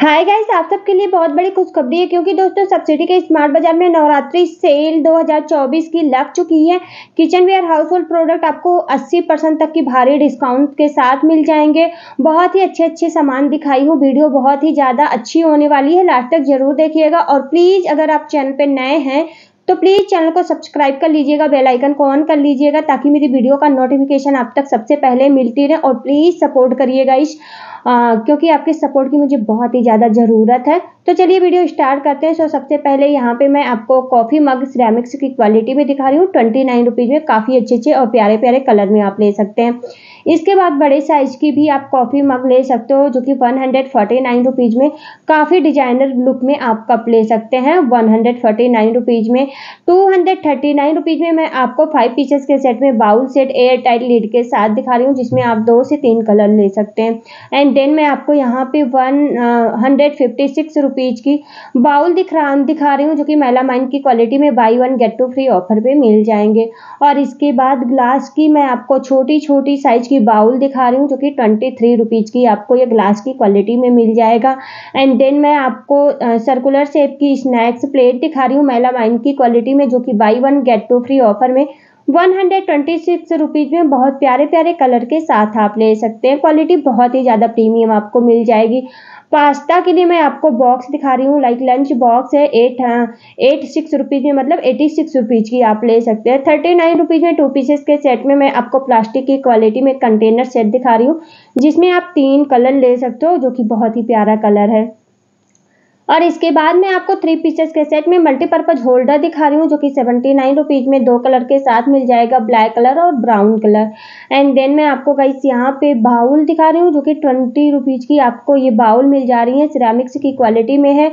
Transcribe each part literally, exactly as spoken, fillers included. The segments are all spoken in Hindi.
हाय गाइस, आप सबके लिए बहुत बड़ी खुशखबरी है क्योंकि दोस्तों सब्सिडी के स्मार्ट बाजार में नवरात्रि सेल दो हज़ार चौबीस की लग चुकी है। किचनवेयर हाउस होल्ड प्रोडक्ट आपको अस्सी परसेंट तक की भारी डिस्काउंट के साथ मिल जाएंगे। बहुत ही अच्छे अच्छे सामान दिखाई हूँ, वीडियो बहुत ही ज़्यादा अच्छी होने वाली है, लास्ट तक जरूर देखिएगा। और प्लीज़ अगर आप चैनल पर नए हैं तो प्लीज़ चैनल को सब्सक्राइब कर लीजिएगा, बेल आइकन को ऑन कर लीजिएगा ताकि मेरी वीडियो का नोटिफिकेशन आप तक सबसे पहले मिलती रहे। और प्लीज़ सपोर्ट करिएगा इस आ, क्योंकि आपके सपोर्ट की मुझे बहुत ही ज़्यादा ज़रूरत है। तो चलिए वीडियो स्टार्ट करते हैं। सो सबसे पहले यहाँ पे मैं आपको कॉफ़ी मग सिरेमिक्स की क्वालिटी में दिखा रही हूँ। ट्वेंटी नाइन रुपीज़ में काफ़ी अच्छे अच्छे और प्यारे प्यारे कलर में आप ले सकते हैं। इसके बाद बड़े साइज़ की भी आप कॉफ़ी मग ले सकते हो जो कि one hundred forty nine rupees में काफ़ी डिजाइनर लुक में आप कप ले सकते हैं। One hundred forty nine rupees में two hundred thirty nine rupees में मैं आपको फाइव पीसेस के सेट में bowl set air tight lid के साथ दिखा रही हूँ, जिसमें आप दो से तीन कलर ले सकते हैं। एंड देन मैं आपको यहाँ पे one hundred fifty six rupees की बाउल दिखा दिखा रही हूँ जो कि मेलामाइन की क्वालिटी में buy one get two free offer पे मिल जाएंगे। और इसके बाद ग्लास की मैं आपको छोटी छोटी साइज की बाउल दिखा रही हूँ जो कि ट्वेंटी थ्री रुपीज़ की आपको ये ग्लास की क्वालिटी में मिल जाएगा। एंड देन मैं आपको सर्कुलर शेप की स्नैक्स प्लेट दिखा रही हूँ मेलामाइन की क्वालिटी में जो कि buy one get two free offer में one hundred twenty six rupees में बहुत प्यारे प्यारे कलर के साथ आप ले सकते हैं। क्वालिटी बहुत ही ज़्यादा प्रीमियम आपको मिल जाएगी। पास्ता के लिए मैं आपको बॉक्स दिखा रही हूँ, लाइक लंच बॉक्स है, एट एट सिक्स रुपीज़ में, मतलब एटी सिक्स रुपीज़ की आप ले सकते हैं। थर्टी नाइन रुपीज़ में टू पीसेस के सेट में मैं आपको प्लास्टिक की क्वालिटी में कंटेनर सेट दिखा रही हूँ जिसमें आप तीन कलर ले सकते हो जो कि बहुत ही प्यारा कलर है। और इसके बाद मैं आपको थ्री पीसेस के सेट में मल्टीपर्पज़ होल्डर दिखा रही हूँ जो कि सेवेंटी नाइन रुपीज़ में दो कलर के साथ मिल जाएगा, ब्लैक कलर और ब्राउन कलर। एंड देन मैं आपको गाइस यहाँ पे बाउल दिखा रही हूँ जो कि ट्वेंटी रुपीज़ की आपको ये बाउल मिल जा रही है, सिरेमिक्स की क्वालिटी में है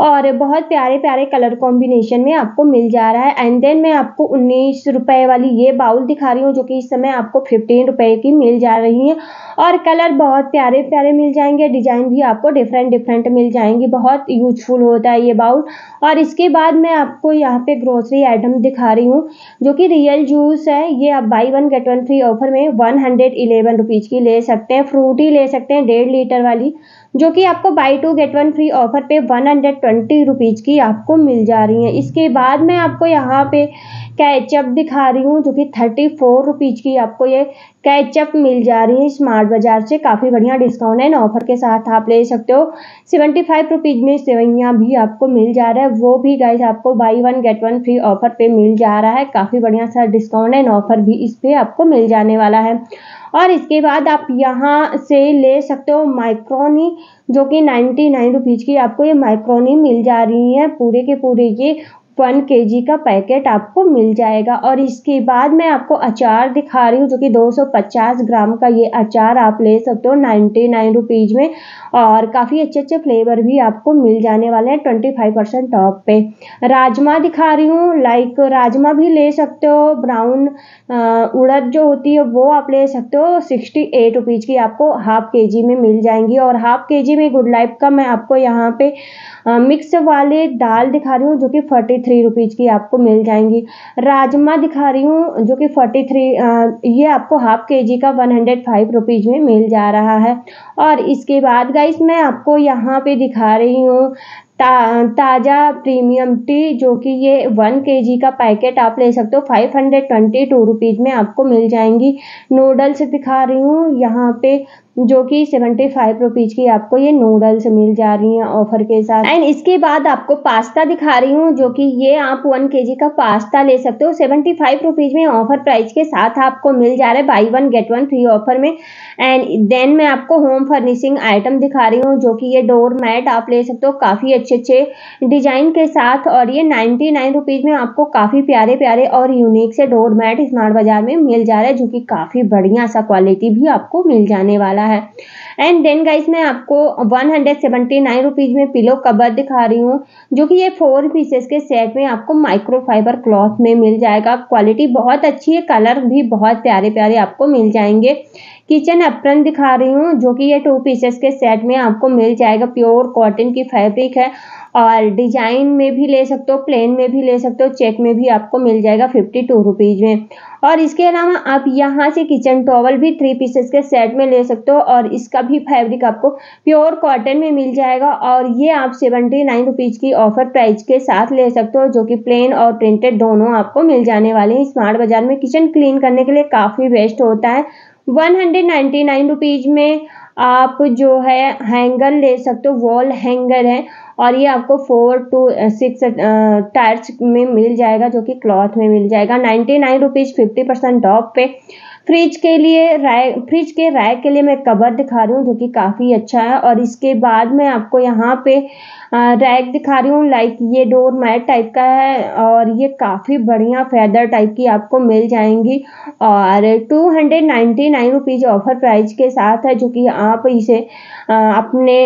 और बहुत प्यारे प्यारे कलर कॉम्बिनेशन में आपको मिल जा रहा है। एंड देन मैं आपको उन्नीस रुपये वाली ये बाउल दिखा रही हूँ जो कि इस समय आपको फिफ्टीन रुपये की मिल जा रही है और कलर बहुत प्यारे प्यारे मिल जाएंगे, डिज़ाइन भी आपको डिफरेंट डिफरेंट मिल जाएंगी। बहुत यूजफुल होता है ये बाउल। और इसके बाद मैं आपको यहाँ पे ग्रोसरी आइटम दिखा रही हूँ जो कि रियल जूस है, ये आप buy one get one free offer में वन हंड्रेड इलेवन रुपीज़ की ले सकते हैं। फ्रूटी ले सकते हैं डेढ़ लीटर वाली जो कि आपको buy two get one free offer पे वन हंड्रेड ट्वेंटी रुपीज़ की आपको मिल जा रही है। इसके बाद मैं आपको यहाँ पे कैचअप दिखा रही हूँ जो कि थर्टी फोर रुपीज़ की आपको ये कैचअप मिल जा रही है स्मार्ट बाज़ार से, काफ़ी बढ़िया डिस्काउंट एंड ऑफर के साथ आप ले सकते हो। सेवेंटी फाइव रुपीज़ में सेवैयाँ भी आपको मिल जा रहा है, वो भी गाइस आपको buy one get one free offer पे मिल जा रहा है। काफ़ी बढ़िया सा डिस्काउंट एंड ऑफर भी इस पर आपको मिल जाने वाला है। और इसके बाद आप यहाँ से ले सकते हो माइक्रोनी जो कि नाइन्टी नाइन रुपीज़ की आपको ये माइक्रोनी मिल जा रही है, पूरे के पूरे ये वन के जी का पैकेट आपको मिल जाएगा। और इसके बाद मैं आपको अचार दिखा रही हूँ जो कि दो सौ पचास ग्राम का ये अचार आप ले सकते हो निन्यानवे रुपीज़ में और काफ़ी अच्छे अच्छे फ्लेवर भी आपको मिल जाने वाले हैं पच्चीस परसेंट ऑफ पे। राजमा दिखा रही हूँ, लाइक राजमा भी ले सकते हो, ब्राउन उड़द जो होती है वो आप ले सकते हो। अड़सठ रुपीज़ की आपको हाफ के जी में मिल जाएंगी। और हाफ के जी में गुड लाइफ का मैं आपको यहाँ पर मिक्स वाले दाल दिखा रही हूँ जो कि फोर्टी थ्री रुपीज़ की आपको मिल जाएंगी। राजमा दिखा रही हूँ जो कि फोर्टी थ्री ये आपको हाफ के जी का वन हंड्रेड फाइव रुपीज़ में मिल जा रहा है। और इसके बाद गाइस मैं आपको यहाँ पे दिखा रही हूँ ता, ताज़ा प्रीमियम टी जो कि ये वन के जी का पैकेट आप ले सकते हो five hundred twenty two rupees में आपको मिल जाएंगी। नूडल्स दिखा रही हूँ यहाँ पे जो कि सेवेंटी फाइव रुपीज़ की आपको ये नूडल्स मिल जा रही हैं ऑफर के साथ। एंड इसके बाद आपको पास्ता दिखा रही हूँ जो कि ये आप वन के जी का पास्ता ले सकते हो सेवेंटी फाइव रुपीज़ में ऑफर प्राइस के साथ आपको मिल जा रहा है buy one get one free offer में। एंड देन मैं आपको होम फर्निशिंग आइटम दिखा रही हूँ जो कि ये डोर मैट आप ले सकते हो काफ़ी अच्छे अच्छे डिजाइन के साथ और ये नाइन्टी नाइन रुपीज़ में आपको काफ़ी प्यारे प्यारे और यूनिक से डोर मैट स्मार्ट बाज़ार में मिल जा रहा है जो कि काफ़ी बढ़िया सा क्वालिटी भी आपको मिल जाने वाला है। एंड देन गाइस मैं आपको एक सौ उन्यासी रुपीज़ में पिलो कवर दिखा रही हूँ जो कि ये फोर पीसेस के सेट में आपको माइक्रोफाइबर क्लॉथ में मिल जाएगा। क्वालिटी बहुत अच्छी है, कलर भी बहुत प्यारे प्यारे आपको मिल जाएंगे। किचन एप्रन दिखा रही हूँ जो कि ये टू पीसेस के सेट में आपको मिल जाएगा। प्योर कॉटन की फैब्रिक है और डिजाइन में भी ले सकते हो, प्लेन में भी ले सकते हो, चेक में भी आपको मिल जाएगा फिफ्टी टू रुपीज़ में। और इसके अलावा आप यहाँ से किचन टॉवल भी थ्री पीसेस के सेट में ले सकते हो और इसका भी फैब्रिक आपको प्योर कॉटन में मिल जाएगा और ये आप सेवेंटी नाइन रुपीज़ की ऑफर प्राइस के साथ ले सकते हो, जो कि प्लेन और प्रिंटेड दोनों आपको मिल जाने वाले हैं। स्मार्ट बाजार में किचन क्लीन करने के लिए काफ़ी बेस्ट होता है। One hundred ninety nine rupees में आप जो है हैंगर ले सकते हो, वॉल हैंगर है और ये आपको फोर टू सिक्स टायर्स में मिल जाएगा जो कि क्लॉथ में मिल जाएगा। Ninety nine rupees fifty percent off पे। फ्रिज के लिए रैक, फ्रिज के रैक के लिए मैं कवर दिखा रही हूँ जो कि काफ़ी अच्छा है और इसके बाद मैं आपको यहाँ पे रैक दिखा रही हूँ। लाइक ये डोर मैट टाइप का है और ये काफ़ी बढ़िया फैदर टाइप की आपको मिल जाएंगी और two hundred ninety nine rupees offer price के साथ है, जो कि आप इसे अपने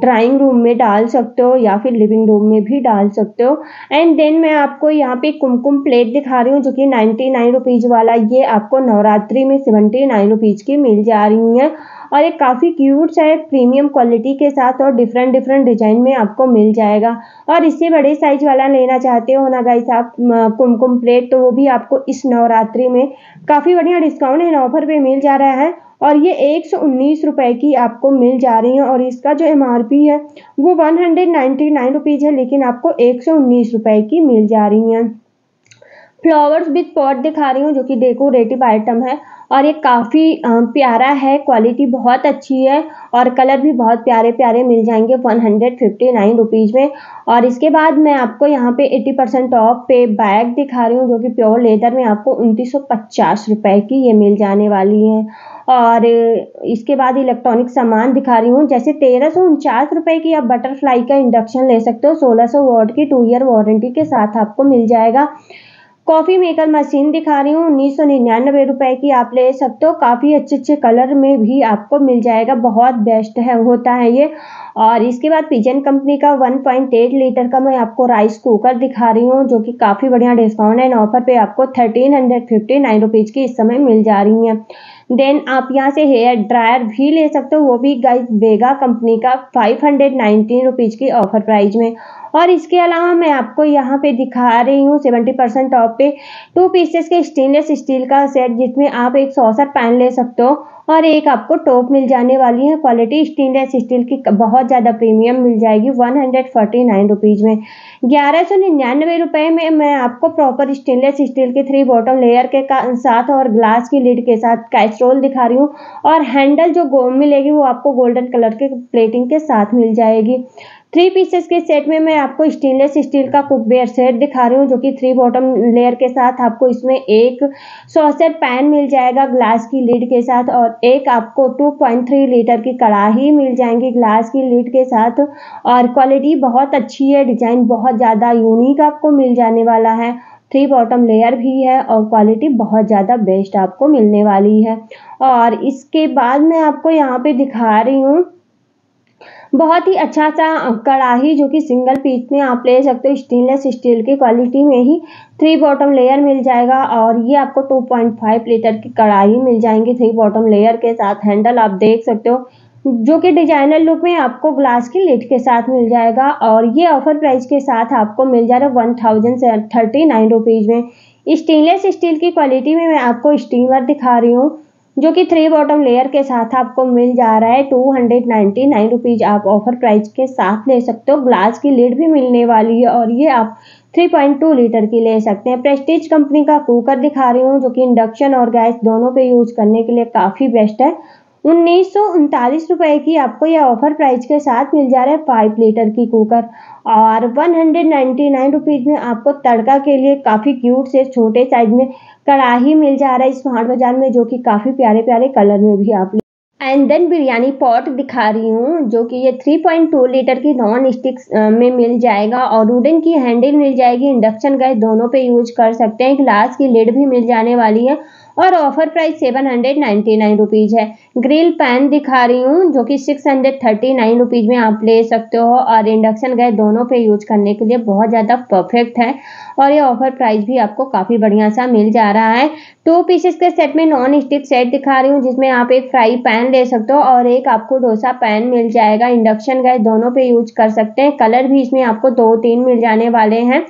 ड्राइंग रूम में डाल सकते हो या फिर लिविंग रूम में भी डाल सकते हो। एंड देन मैं आपको यहाँ पे कुमकुम प्लेट दिखा रही हूँ जो कि नाइन्टी नाइन रुपीज़ वाला, ये आपको नवरात्रि में सेवेंटी नाइन रुपीज़ की मिल जा रही है और ये काफ़ी क्यूट सा है, प्रीमियम क्वालिटी के साथ और डिफरेंट डिफरेंट डिजाइन में आपको मिल जाएगा। और इससे बड़े साइज वाला लेना चाहते हो ना गाइस आप कुमकुम प्लेट, तो वो भी आपको इस नवरात्रि में काफ़ी बढ़िया डिस्काउंट एंड ऑफर पे मिल जा रहा है और ये एक सौ उन्नीस रुपये की आपको मिल जा रही है और इसका जो एम आर पी है वो one hundred ninety nine rupees है, लेकिन आपको एक सौ उन्नीस रुपये की मिल जा रही है। फ्लावर्स विद पॉट दिखा रही हूँ जो कि डेकोरेटिव आइटम है और ये काफ़ी प्यारा है, क्वालिटी बहुत अच्छी है और कलर भी बहुत प्यारे प्यारे मिल जाएंगे one hundred fifty nine rupees में। और इसके बाद मैं आपको यहाँ पे एटी परसेंट ऑफ पे बैग दिखा रही हूँ जो कि प्योर लेदर में आपको उनतीस सौ पचास रुपये की ये मिल जाने वाली है। और इसके बाद इलेक्ट्रॉनिक सामान दिखा रही हूँ, जैसे तेरह सौ उनचास रुपये की आप बटरफ्लाई का इंडक्शन ले सकते हो, सोलह सौ वॉट की टू ईयर वारंटी के साथ आपको मिल जाएगा। कॉफ़ी मेकर मशीन दिखा रही हूँ, उन्नीस सौ निन्यानवे रुपये की आप ले सकते हो, काफ़ी अच्छे अच्छे कलर में भी आपको मिल जाएगा, बहुत बेस्ट है होता है ये। और इसके बाद पिजन कंपनी का वन पॉइंट एट लीटर का मैं आपको राइस कुकर दिखा रही हूँ जो कि काफ़ी बढ़िया डिस्काउंट एंड ऑफर पे आपको thirteen hundred fifty nine rupees की इस समय मिल जा रही है। देन आप यहाँ से हेयर ड्रायर भी ले सकते हो, वो भी गाइस बेगा कंपनी का फाइव हंड्रेड नाइन्टीन रुपीज़ की ऑफर प्राइस में। और इसके अलावा मैं आपको यहाँ पे दिखा रही हूँ सेवेंटी परसेंट ऑफ पे टू पीसेस के स्टेनलेस स्टील का सेट, जिसमें आप एक सॉसर पैन ले सकते हो और एक आपको टॉप मिल जाने वाली है। क्वालिटी स्टेनलेस स्टील की बहुत ज़्यादा प्रीमियम मिल जाएगी one hundred forty nine rupees में। ग्यारह सौ निन्यानवे रुपये में मैं आपको प्रॉपर स्टेनलेस स्टील के थ्री बॉटम लेयर के साथ और ग्लास की लिड के साथ कैसरोल दिखा रही हूँ और हैंडल जो गो मिलेगी वो आपको गोल्डन कलर के प्लेटिंग के साथ मिल जाएगी। थ्री पीसेस के सेट में मैं आपको स्टेनलेस स्टील का कुकवेयर सेट दिखा रही हूँ जो कि थ्री बॉटम लेयर के साथ आपको इसमें एक सॉसर पैन मिल जाएगा ग्लास की लीड के साथ और एक आपको टू पॉइंट थ्री लीटर की कढ़ाई मिल जाएंगी ग्लास की लीड के साथ और क्वालिटी बहुत अच्छी है, डिज़ाइन बहुत ज़्यादा यूनिक आपको मिल जाने वाला है। थ्री बॉटम लेयर भी है और क्वालिटी बहुत ज़्यादा बेस्ट आपको मिलने वाली है। और इसके बाद मैं आपको यहाँ पे दिखा रही हूँ बहुत ही अच्छा सा कढ़ाई जो कि सिंगल पीस में आप ले सकते हो, स्टेनलेस स्टील की क्वालिटी में ही थ्री बॉटम लेयर मिल जाएगा और ये आपको टू पॉइंट फाइव लीटर की कढ़ाई मिल जाएंगी थ्री बॉटम लेयर के साथ। हैंडल आप देख सकते हो जो कि डिजाइनर लुक में आपको ग्लास की लिड के साथ मिल जाएगा और ये ऑफर प्राइस के साथ आपको मिल जा रहा है one thousand thirty nine rupees में। स्टेनलेस स्टील की क्वालिटी में मैं आपको स्टीमर दिखा रही हूँ जो कि थ्री बॉटम लेयर के साथ आपको मिल जा रहा है two hundred ninety nine rupees आप ऑफर प्राइस के साथ ले सकते हो। ग्लास की लीड भी मिलने वाली है और ये आप थ्री पॉइंट टू लीटर की ले सकते हैं। प्रेस्टीज कंपनी का कुकर दिखा रही हूँ जो कि इंडक्शन और गैस दोनों पे यूज करने के लिए काफ़ी बेस्ट है। उन्नीस सौ उनतालीस रुपये की आपको यह ऑफर प्राइस के साथ मिल जा रहा है फाइव लीटर की कुकर। और one hundred ninety nine rupees में आपको तड़का के लिए काफ़ी क्यूट से छोटे साइज में कढ़ाई मिल जा रहा है स्मार्ट बाजार में, जो कि काफ़ी प्यारे प्यारे कलर में भी आप। एंड देन बिरयानी पॉट दिखा रही हूँ जो कि ये थ्री पॉइंट टू लीटर की नॉन स्टिक्स में मिल जाएगा और वुडन की हैंडल मिल जाएगी, इंडक्शन गैस दोनों पे यूज कर सकते हैं, ग्लास की लिड भी मिल जाने वाली है और offer price seven hundred ninety nine rupees है। ग्रिल पैन दिखा रही हूँ जो कि six hundred thirty nine rupees में आप ले सकते हो और इंडक्शन गैस दोनों पे यूज करने के लिए बहुत ज़्यादा परफेक्ट है और ये ऑफर प्राइस भी आपको काफ़ी बढ़िया सा मिल जा रहा है। टू पीसेस के सेट में नॉन स्टिक सेट दिखा रही हूँ जिसमें आप एक फ्राई पैन ले सकते हो और एक आपको डोसा पैन मिल जाएगा। इंडक्शन गैस दोनों पे यूज कर सकते हैं। कलर भी इसमें आपको दो तीन मिल जाने वाले हैं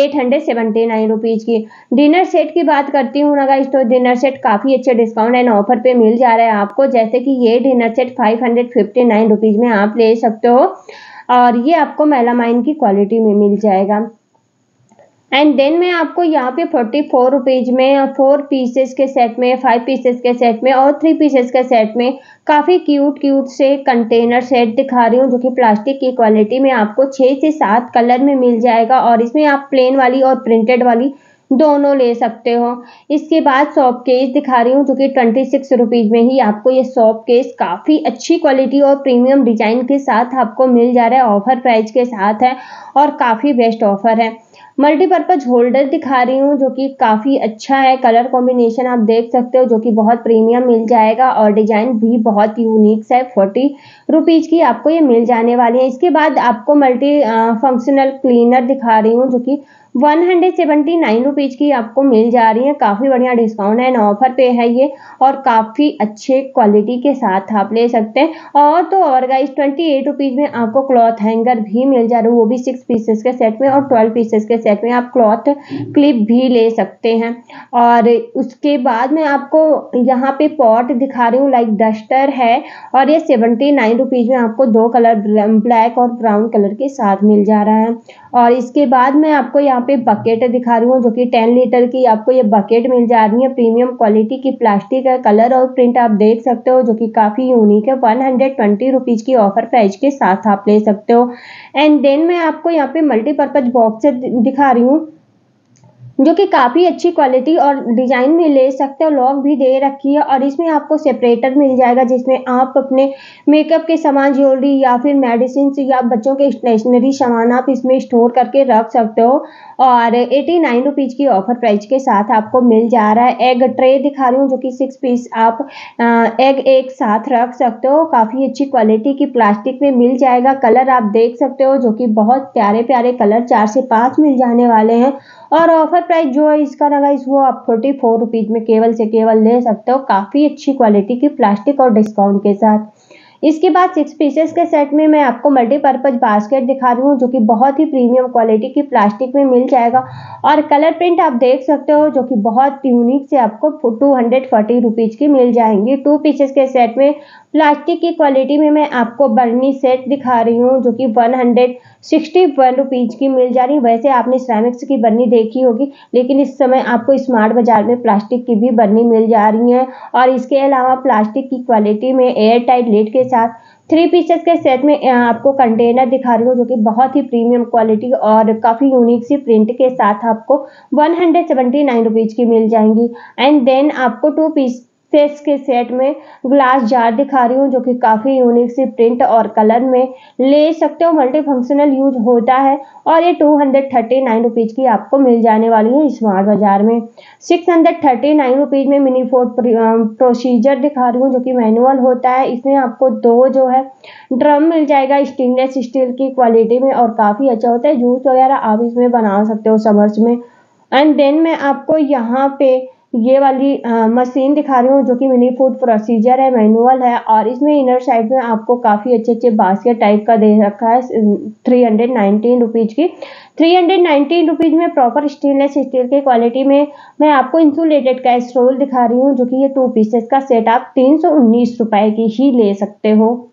eight hundred seventy nine rupees की। डिनर सेट की बात करती हूँ ना गाइस, तो डिनर सेट काफ़ी अच्छे डिस्काउंट एंड ऑफर पे मिल जा रहा है आपको, जैसे कि ये dinner set five hundred fifty nine rupees में आप ले सकते हो और ये आपको मेलामाइन की क्वालिटी में मिल जाएगा। एंड देन में आपको यहाँ पे फोर्टी फोर रुपीज़ में फोर पीसेस के सेट में, फाइव पीसेस के सेट में और थ्री पीसेस के सेट में काफ़ी क्यूट क्यूट से कंटेनर सेट दिखा रही हूँ जो कि प्लास्टिक की क्वालिटी में आपको छः से सात कलर में मिल जाएगा और इसमें आप प्लेन वाली और प्रिंटेड वाली दोनों ले सकते हो। इसके बाद सॉप केस दिखा रही हूँ जो कि ट्वेंटी सिक्स रुपीज़ में ही आपको ये सॉप केस काफ़ी अच्छी क्वालिटी और प्रीमियम डिजाइन के साथ आपको मिल जा रहा है, ऑफर प्राइस के साथ है और काफ़ी बेस्ट ऑफर है। मल्टीपर्पज़ होल्डर दिखा रही हूँ जो कि काफ़ी अच्छा है, कलर कॉम्बिनेशन आप देख सकते हो जो कि बहुत प्रीमियम मिल जाएगा और डिज़ाइन भी बहुत यूनिक है। फोर्टी रुपीज़ की आपको ये मिल जाने वाली है। इसके बाद आपको मल्टी फंक्शनल क्लीनर दिखा रही हूँ जो कि one hundred seventy nine rupees की आपको मिल जा रही है। काफ़ी बढ़िया डिस्काउंट एंड ऑफर पे है ये और काफ़ी अच्छे क्वालिटी के साथ आप ले सकते हैं। और तो और गाइस ट्वेंटी एट रुपीज़ में आपको क्लॉथ हैंगर भी मिल जा रहा है, वो भी सिक्स पीसेस के सेट में और ट्वेल्व पीसेस के सेट में। आप क्लॉथ क्लिप भी ले सकते हैं। और उसके बाद में आपको यहाँ पे पॉट दिखा रही हूँ, लाइक डस्टर है और ये सेवेंटी नाइन रुपीज़ में आपको दो कलर ब्लैक और ब्राउन कलर के साथ मिल जा रहा है। और इसके बाद में आपको यहाँ पे बकेट दिखा रही हूँ जो कि टेन लीटर की आपको ये बकेट मिल जा रही है। प्रीमियम क्वालिटी की प्लास्टिक है, कलर और प्रिंट आप देख सकते हो जो कि काफ़ी यूनिक है। वन हंड्रेड ट्वेंटी रुपीज़ की ऑफर प्राइस के साथ आप ले सकते हो। एंड देन मैं आपको यहाँ पे मल्टीपर्पज़ बॉक्स दिखा रही हूँ जो कि काफ़ी अच्छी क्वालिटी और डिज़ाइन में ले सकते हो। लॉक भी दे रखी है और इसमें आपको सेपरेटर मिल जाएगा जिसमें आप अपने मेकअप के सामान, ज्वेलरी या फिर मेडिसिन या बच्चों के स्टेशनरी सामान आप इसमें स्टोर करके रख सकते हो। और एटी नाइन रुपीज़ की ऑफर प्राइस के साथ आपको मिल जा रहा है। एग ट्रे दिखा रही हूँ जो कि सिक्स पीस आप एग एक साथ रख सकते हो। काफ़ी अच्छी क्वालिटी की प्लास्टिक में मिल जाएगा। कलर आप देख सकते हो जो कि बहुत प्यारे प्यारे कलर चार से पाँच मिल जाने वाले हैं और ऑफर प्राइस जो है इसका ना गाइस वो आप फोर्टी फोर रुपीज़ में केवल से केवल ले सकते हो, काफ़ी अच्छी क्वालिटी की प्लास्टिक और डिस्काउंट के साथ। इसके बाद सिक्स पीसेस के सेट में मैं आपको मल्टीपर्पज़ बास्केट दिखा रही हूँ जो कि बहुत ही प्रीमियम क्वालिटी की प्लास्टिक में मिल जाएगा और कलर प्रिंट आप देख सकते हो जो कि बहुत यूनिक से आपको टू हंड्रेड फोर्टी रुपीज़ की मिल जाएंगी। टू पीसेस के सेट में प्लास्टिक की क्वालिटी में मैं आपको बर्नी सेट दिखा रही हूँ जो कि one hundred sixty one rupees की मिल जा रही है। वैसे आपने सिरेमिक्स की बर्नी देखी होगी लेकिन इस समय आपको स्मार्ट बाज़ार में प्लास्टिक की भी बर्नी मिल जा रही है। और इसके अलावा प्लास्टिक की क्वालिटी में एयर टाइट लिड के साथ थ्री पीसेस के सेट में आपको कंटेनर दिखा रही हूँ जो कि बहुत ही प्रीमियम क्वालिटी और काफ़ी यूनिक सी प्रिंट के साथ आपको one hundred seventy nine rupees की मिल जाएंगी। एंड देन आपको टू पीस फेस के सेट में ग्लास जार दिखा रही हूँ जो कि काफ़ी यूनिक सी प्रिंट और कलर में ले सकते हो। मल्टी फंक्शनल यूज होता है और ये two hundred thirty nine rupees की आपको मिल जाने वाली है स्मार्ट बाज़ार में। Six hundred thirty nine rupees में मिनी फोर्ड प्रोसीजर दिखा रही हूँ जो कि मैनुअल होता है। इसमें आपको दो जो है ड्रम मिल जाएगा स्टेनलेस स्टील की क्वालिटी में और काफ़ी अच्छा होता है। जूस वगैरह आप इसमें बना सकते हो समर्स में। एंड देन मैं आपको यहाँ पे ये वाली आ, मशीन दिखा रही हूँ जो कि मिनी फूड प्रोसीजर है, मैनुअल है और इसमें इनर साइड में आपको काफ़ी अच्छे अच्छे बास्केट टाइप का दे रखा है थ्री हंड्रेड नाइनटीन रुपीज़ की। थ्री हंड्रेड नाइनटीन रुपीज़ में प्रॉपर स्टेनलेस स्टील की क्वालिटी में मैं आपको इंसुलेटेड कैसरोल दिखा रही हूँ जो कि ये टू पीसेस का सेट आप तीन सौ उन्नीस रुपये की ही ले सकते हो।